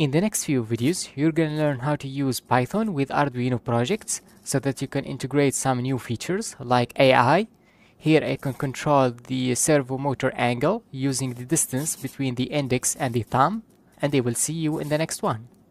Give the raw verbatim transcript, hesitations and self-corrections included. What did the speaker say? In the next few videos, you're gonna learn how to use Python with Arduino projects so that you can integrate some new features like A I. Here I can control the servo motor angle using the distance between the index and the thumb, and I will see you in the next one.